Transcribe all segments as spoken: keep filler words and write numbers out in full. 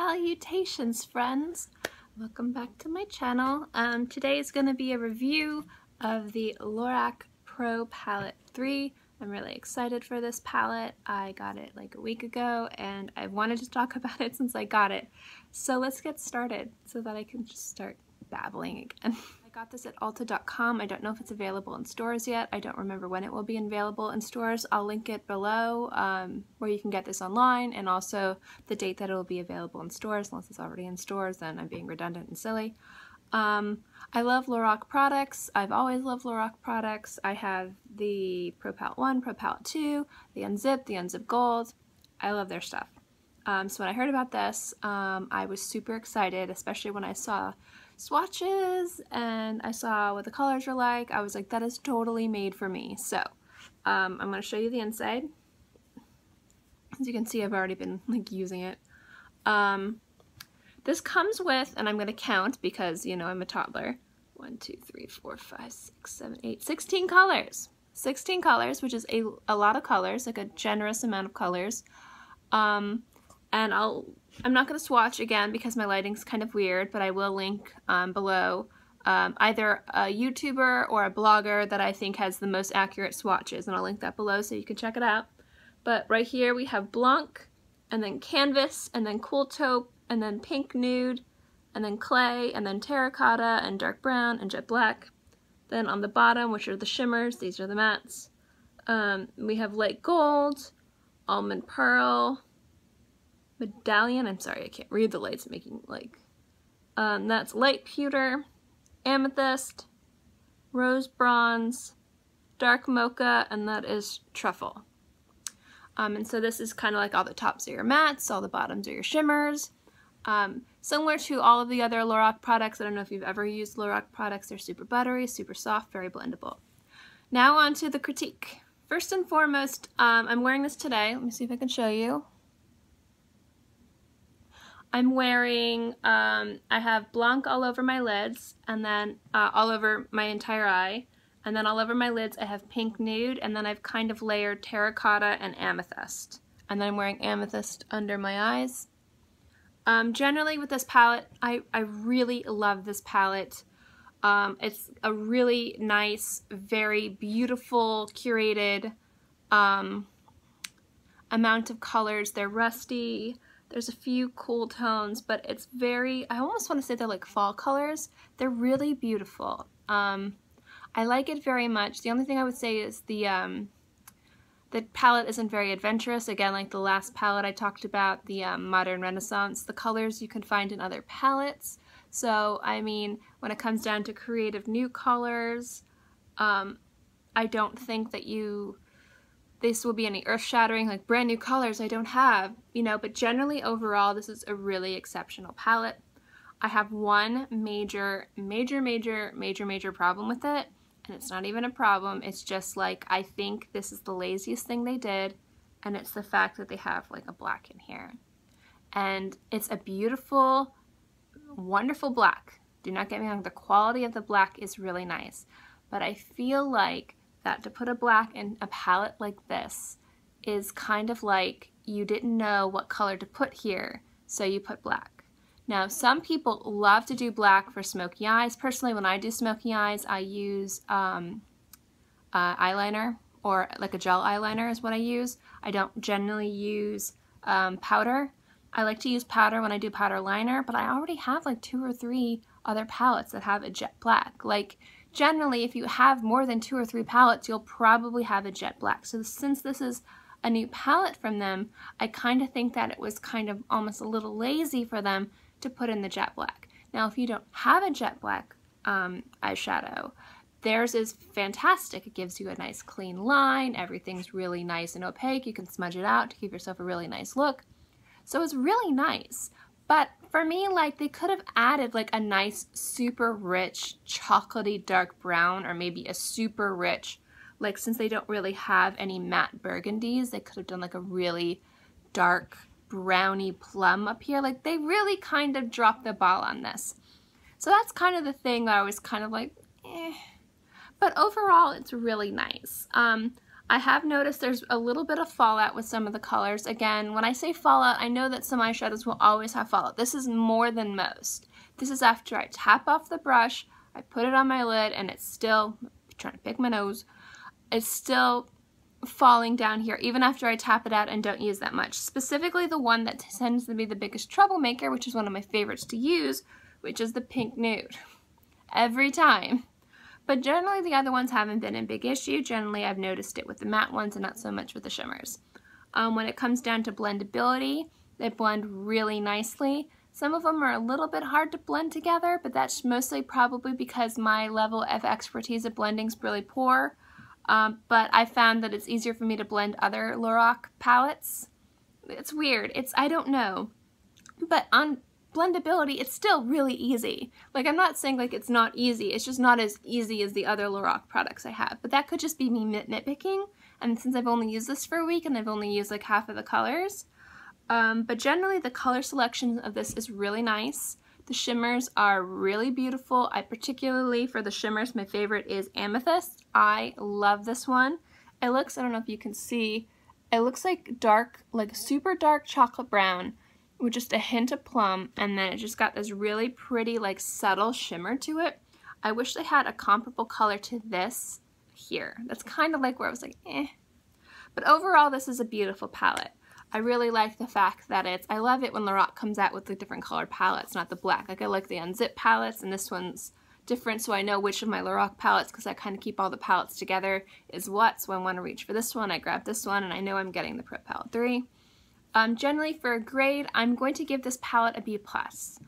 Salutations, friends! Welcome back to my channel. Um, today is going to be a review of the Lorac Pro Palette three. I'm really excited for this palette. I got it like a week ago and I've wanted to talk about it since I got it. So let's get started so that I can just start babbling again. I got this at ulta dot com. I don't know if it's available in stores yet. I don't remember when it will be available in stores. I'll link it below um, where you can get this online, and also the date that it will be available in stores. Unless it's already in stores, then I'm being redundant and silly. Um, I love Lorac products. I've always loved Lorac products. I have the Pro Palette one, Pro Palette two, the Unzip, the Unzip Gold. I love their stuff. Um, so when I heard about this, um, I was super excited, especially when I saw swatches and I saw what the colors were like. I was like, that is totally made for me. So um, I'm going to show you the inside. As you can see, I've already been like using it. Um, this comes with, and I'm going to count because, you know, I'm a toddler. one, two, three, four, five, six, seven, eight, sixteen colors. sixteen colors, which is a, a lot of colors, like a generous amount of colors. Um, and I'll I'm not going to swatch again because my lighting's kind of weird, but I will link um, below um, either a YouTuber or a blogger that I think has the most accurate swatches, and I'll link that below so you can check it out. But right here we have Blanc, and then Canvas, and then Cool Taupe, and then Pink Nude, and then Clay, and then Terracotta, and Dark Brown, and Jet Black. Then on the bottom, which are the shimmers, these are the mattes, um, we have Light Gold, Almond Pearl, Medallion, I'm sorry, I can't read the lights, I'm making like, um, that's Light Pewter, Amethyst, Rose Bronze, Dark Mocha, and that is Truffle. Um, and so this is kind of like all the tops are your mattes, all the bottoms are your shimmers. Um, similar to all of the other Lorac products. I don't know if you've ever used Lorac products. They're super buttery, super soft, very blendable. Now on to the critique. First and foremost, um, I'm wearing this today. Let me see if I can show you. I'm wearing, um, I have Blanc all over my lids, and then uh, all over my entire eye, and then all over my lids I have Pink Nude, and then I've kind of layered Terracotta and Amethyst, and then I'm wearing Amethyst under my eyes. Um, generally with this palette, I, I really love this palette. Um, it's a really nice, very beautiful, curated um, amount of colors. They're rusty. There's a few cool tones, but it's very, I almost want to say they're like fall colors. They're really beautiful. Um, I like it very much. The only thing I would say is the, um, the palette isn't very adventurous. Again, like the last palette I talked about, the um, Modern Renaissance, the colors you can find in other palettes. So, I mean, when it comes down to creative new colors, um, I don't think that you... this will be any earth-shattering, like brand new colors I don't have, you know, but generally overall this is a really exceptional palette. I have one major, major, major, major, major problem with it, and it's not even a problem, it's just like I think this is the laziest thing they did, and it's the fact that they have like a black in here. And it's a beautiful, wonderful black. Do not get me wrong, the quality of the black is really nice, but I feel like that to put a black in a palette like this is kind of like you didn't know what color to put here, so you put black. Now, some people love to do black for smoky eyes. Personally, when I do smoky eyes, I use um, uh, eyeliner, or like a gel eyeliner is what I use. I don't generally use um, powder. I like to use powder when I do powder liner, but I already have like two or three other palettes that have a jet black. Like, generally, if you have more than two or three palettes, you'll probably have a jet black. So since this is a new palette from them, I kind of think that it was kind of almost a little lazy for them to put in the jet black. Now, if you don't have a jet black um, eyeshadow, theirs is fantastic. It gives you a nice clean line. Everything's really nice and opaque. You can smudge it out to give yourself a really nice look. So it's really nice. But for me, like, they could have added like a nice super rich chocolatey dark brown, or maybe a super rich, like, since they don't really have any matte burgundies, they could have done like a really dark browny plum up here. Like, they really kind of dropped the ball on this. So that's kind of the thing that I was kind of like, eh. But overall, it's really nice. Um, I have noticed there's a little bit of fallout with some of the colors. Again, when I say fallout, I know that some eyeshadows will always have fallout. This is more than most. This is after I tap off the brush, I put it on my lid, and it's still, I'm trying to pick my nose, it's still falling down here, even after I tap it out and don't use that much. Specifically the one that tends to be the biggest troublemaker, which is one of my favorites to use, which is the pink nude. Every time. But generally the other ones haven't been a big issue. Generally I've noticed it with the matte ones and not so much with the shimmers. Um, when it comes down to blendability, they blend really nicely. Some of them are a little bit hard to blend together, but that's mostly probably because my level of expertise at blending is really poor. Um, but I found that it's easier for me to blend other Lorac palettes. It's weird. It's, I don't know. But on blendability, it's still really easy. Like, I'm not saying like it's not easy. It's just not as easy as the other Lorac products I have. But that could just be me nit nitpicking. And since I've only used this for a week and I've only used like half of the colors. Um, but generally the color selection of this is really nice. The shimmers are really beautiful. I particularly, for the shimmers, my favorite is Amethyst. I love this one. It looks, I don't know if you can see, it looks like dark, like super dark chocolate brown with just a hint of plum, and then it just got this really pretty, like subtle shimmer to it. I wish they had a comparable color to this here. That's kind of like where I was like, eh. But overall, this is a beautiful palette. I really like the fact that it's, I love it when Lorac comes out with the different color palettes, not the black. Like, I like the Unzip palettes, and this one's different, so I know which of my Lorac palettes, because I kind of keep all the palettes together, is what. So I want to reach for this one, I grab this one, and I know I'm getting the Pro Palette three. Um, generally, for a grade, I'm going to give this palette a B plus.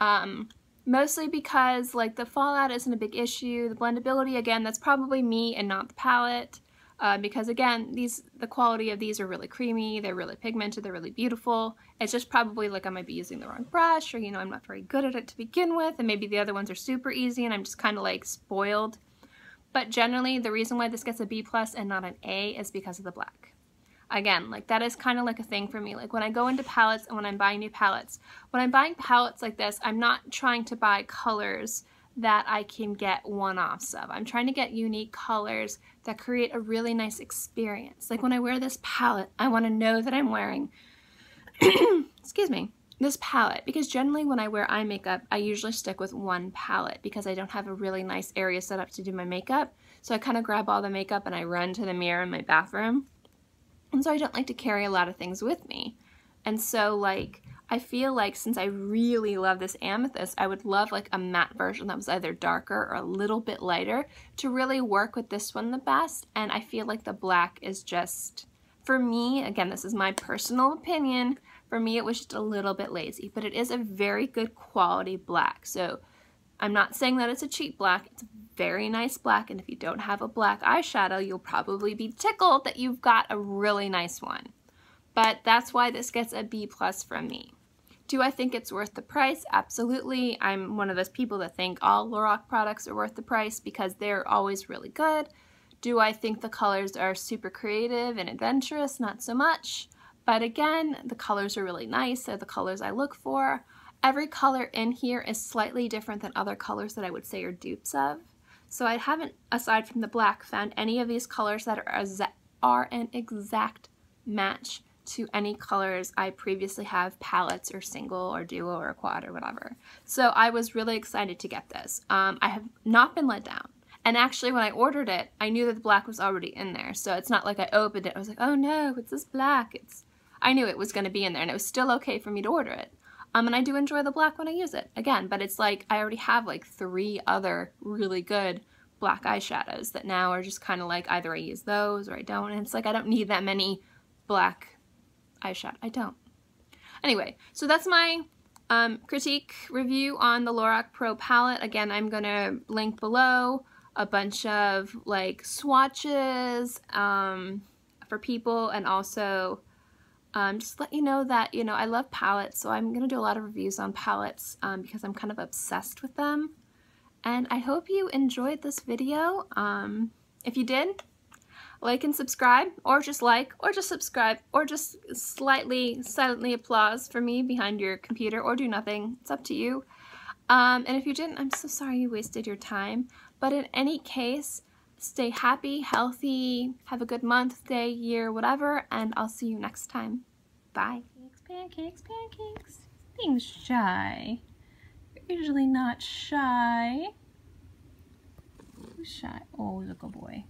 Um, mostly because, like, the fallout isn't a big issue. The blendability, again, that's probably me and not the palette. Uh, because again, these the quality of these are really creamy, they're really pigmented, they're really beautiful. It's just probably like I might be using the wrong brush, or you know, I'm not very good at it to begin with, and maybe the other ones are super easy and I'm just kind of like spoiled. But generally, the reason why this gets a B plus and not an A is because of the black. Again, like that is kind of like a thing for me. Like when I go into palettes and when I'm buying new palettes, when I'm buying palettes like this, I'm not trying to buy colors that I can get one-offs of. I'm trying to get unique colors that create a really nice experience. Like when I wear this palette, I want to know that I'm wearing, excuse me, this palette, because generally when I wear eye makeup, I usually stick with one palette because I don't have a really nice area set up to do my makeup. So I kind of grab all the makeup and I run to the mirror in my bathroom. And so I don't like to carry a lot of things with me. And so like, I feel like since I really love this Amethyst, I would love like a matte version that was either darker or a little bit lighter to really work with this one the best. And I feel like the black is just, for me, again, this is my personal opinion, for me it was just a little bit lazy, but it is a very good quality black. So I'm not saying that it's a cheap black, it's a very nice black, and if you don't have a black eyeshadow, you'll probably be tickled that you've got a really nice one. But that's why this gets a B plus from me. Do I think it's worth the price? Absolutely. I'm one of those people that think all Lorac products are worth the price because they're always really good. Do I think the colors are super creative and adventurous? Not so much. But again, the colors are really nice. They're the colors I look for. Every color in here is slightly different than other colors that I would say are dupes of. So I haven't, aside from the black, found any of these colors that are, are an exact match to any colors I previously have palettes or single or duo or quad or whatever. So I was really excited to get this. Um, I have not been let down. And actually when I ordered it, I knew that the black was already in there. So it's not like I opened it, I was like, oh no, it's this black. It's, I knew it was gonna be in there and it was still okay for me to order it. Um, and I do enjoy the black when I use it, again, but it's like I already have like three other really good black eyeshadows that now are just kind of like either I use those or I don't. And it's like I don't need that many black eyeshadow. I don't. Anyway, so that's my um, critique review on the Lorac Pro palette. Again, I'm going to link below a bunch of like swatches um, for people, and also um, just let you know that, you know, I love palettes, so I'm going to do a lot of reviews on palettes um, because I'm kind of obsessed with them. And I hope you enjoyed this video. Um, if you did, like and subscribe, or just like, or just subscribe, or just slightly, silently applause for me behind your computer, or do nothing. It's up to you. Um, and if you didn't, I'm so sorry you wasted your time. But in any case, Stay happy, healthy, have a good month, day, year, whatever, and I'll see you next time. Bye. Pancakes, pancakes, pancakes. Being shy. You're usually not shy. Who's shy? Oh, he's a good boy.